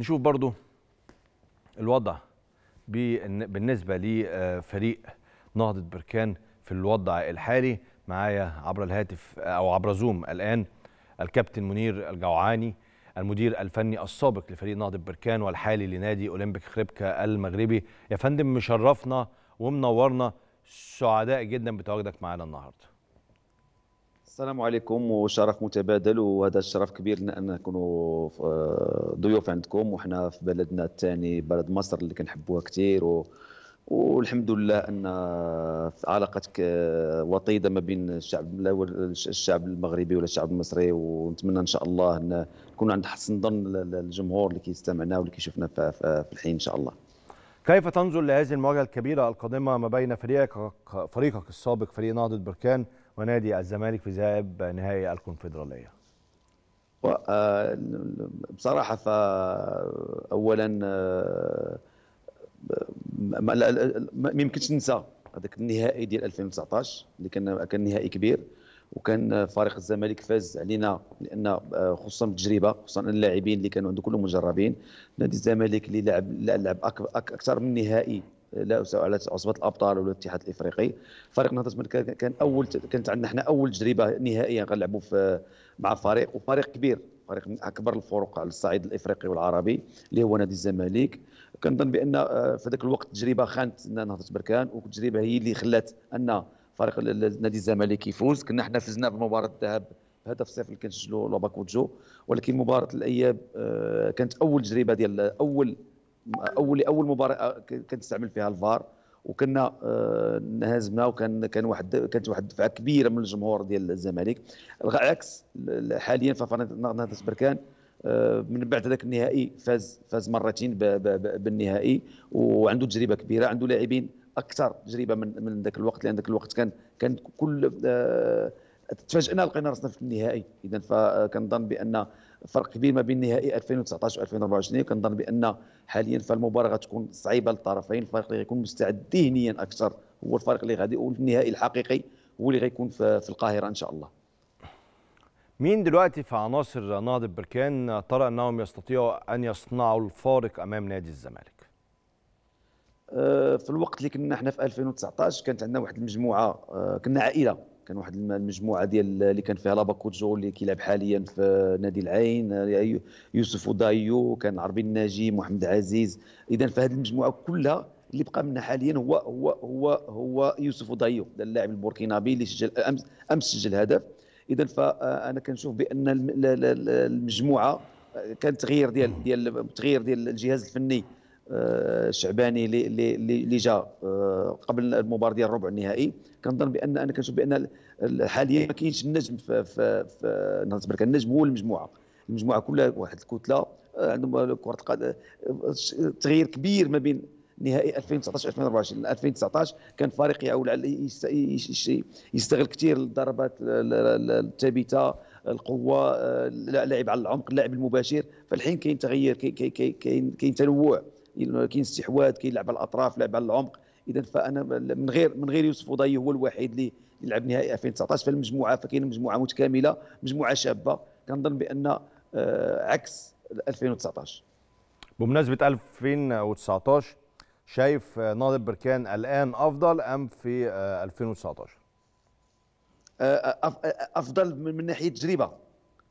نشوف برضو الوضع بالنسبة لفريق نهضة البركان في الوضع الحالي. معايا عبر الهاتف أو عبر زوم الآن الكابتن منير الجعواني، المدير الفني السابق لفريق نهضة البركان والحالي لنادي أولمبيك خريبكا المغربي. يا فندم مشرفنا ومنورنا، سعداء جدا بتواجدك معانا النهارده. السلام عليكم وشرف متبادل، وهذا الشرف كبير ان نكونوا ضيوف عندكم، وحنا في بلدنا الثاني بلد مصر اللي كنحبوها كثير، والحمد لله ان علاقتك وطيده ما بين الشعب المغربي ولا الشعب المصري، ونتمنى ان شاء الله ان نكون عند حسن ظن الجمهور اللي كيستمعنا واللي كيشوفنا في الحين ان شاء الله. كيف تنظر لهذه المواجهه الكبيره القادمه ما بين فريقك السابق فريق نهضه بركان ونادي الزمالك في ذهاب نهائي الكونفدراليه؟ بصراحه فاولا ما يمكنش ننسى هذاك النهائي ديال 2019 اللي كان نهائي كبير، وكان فريق الزمالك فاز علينا، لان خصوصا بالتجربه، خصوصا اللاعبين اللي كانوا عنده كلهم مجربين. نادي الزمالك اللي لعب اكثر من نهائي لا على عصبه الابطال ولا الاتحاد الافريقي. فريق نهضه البركان كانت عندنا حنا اول تجربه نهائيا غنلعبوا مع فريق، وفريق كبير، فريق من اكبر الفرق على الصعيد الافريقي والعربي اللي هو نادي الزمالك. كنظن بان في ذاك الوقت التجربه خانت نهضه البركان، والتجربه هي اللي خلات ان فريق نادي الزمالك يفوز. كنا حنا فزنا بمباراه الذهاب بهدف 0 اللي كان سجلو لاباكويتجو، ولكن مباراه الاياب كانت اول تجربه ديال اول مباراه كنستعمل فيها الفار، وكنا هزمنا، كانت واحد الدفعه كبيره من الجمهور ديال الزمالك. العكس حاليا ففريق نهضه البركان من بعد هذاك النهائي فاز مرتين بالنهائي، وعنده تجربه كبيره، عنده لاعبين اكثر تجربه من ذاك الوقت، لان ذاك الوقت كان كل تفاجئنا لقينا راسنا في النهائي. اذا فكنظن بان فرق كبير ما بين نهائي 2019 و2024، وكنظن بان حاليا فالمباراه غتكون صعيبه للطرفين. الفريق اللي غيكون مستعد ذهنيا اكثر هو الفريق اللي غادي، والنهائي الحقيقي هو اللي غيكون في القاهره ان شاء الله. مين دلوقتي في عناصر نهضه بركان ترى انهم يستطيعوا ان يصنعوا الفارق امام نادي الزمالك؟ في الوقت اللي كنا احنا في 2019 كانت عندنا واحد المجموعه، كنا عائله، كان واحد المجموعه ديال اللي كان فيها لاباكويتجو اللي كيلعب حاليا في نادي العين، يوسف ودايو، كان عربي الناجي، محمد عزيز. اذا فهذه المجموعه كلها اللي بقى منا حاليا هو يوسف ودايو، اللاعب البوركينابي اللي سجل امس سجل هدف. اذا فانا كنشوف بان المجموعه كان تغيير ديال الجهاز الفني، شعباني اللي جا قبل المباراه ديال الربع النهائي. كنظن بان انا كنشوف بان حاليا ما كاينش النجم في نهضه البركان، النجم هو المجموعه كلها واحد الكتله، عندهم كره القدم. تغيير كبير ما بين نهائي 2019 2024. 2019 كان فريق يعول يستغل كثير الضربات الثابته، القوه، اللعب على العمق، اللعب المباشر. فالحين كاين تغيير، كاين تنوع، كاين استحواذ، كاين لعب على الاطراف، لعب على العمق. اذا فانا من غير يوسف وضي هو الوحيد اللي لعب نهائي 2019 في المجموعه. فكاين مجموعه متكامله، مجموعه شابه، كنظن بان عكس 2019. بمناسبه 2019، شايف نهضه بركان الان افضل ام في 2019؟ افضل من ناحيه تجربه،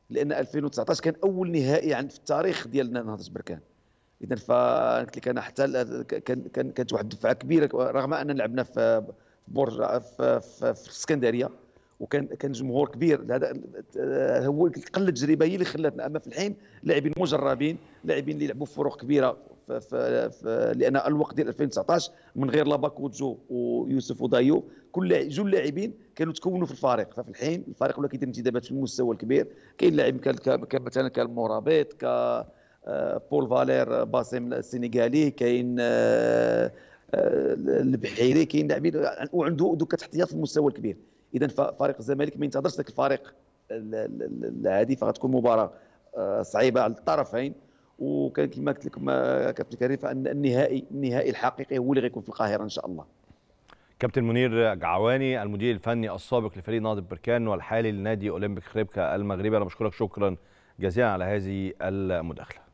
لان 2019 كان اول نهائي في التاريخ ديال نهضه بركان. اذا فقلت لك انا حتى كانت واحد الدفعه كبيره، رغم اننا لعبنا في برج في الاسكندريه، وكان جمهور كبير. هذا هو قله التجربه هي اللي خلاتنا. اما في الحين لاعبين مجربين، لاعبين اللي يلعبوا في فروق كبيره، لان الوقت ديال 2019 من غير لاباكويتجو ويوسف ودايو كل جوج لاعبين كانوا تكونوا في الفريق. ففي الحين الفريق ولا كيدير انتدابات في المستوى الكبير. كاين لاعب مثلا كالمرابط، بول فالير باسم السنغالي، كاين البحيري، كاين لاعبين وعنده دوك تحتيات في المستوى الكبير. اذا فريق الزمالك ما ينتظرش ذاك الفريق العادي، فغتكون مباراه صعيبه على الطرفين. وكان كما قلت لكم كابتن كريم، فان النهائي الحقيقي هو اللي غيكون في القاهره ان شاء الله. كابتن منير جعواني، المدير الفني السابق لفريق نهضه بركان والحالي لنادي اولمبيك خريبكا المغربي، انا بشكرك شكرا جزيلا على هذه المداخله.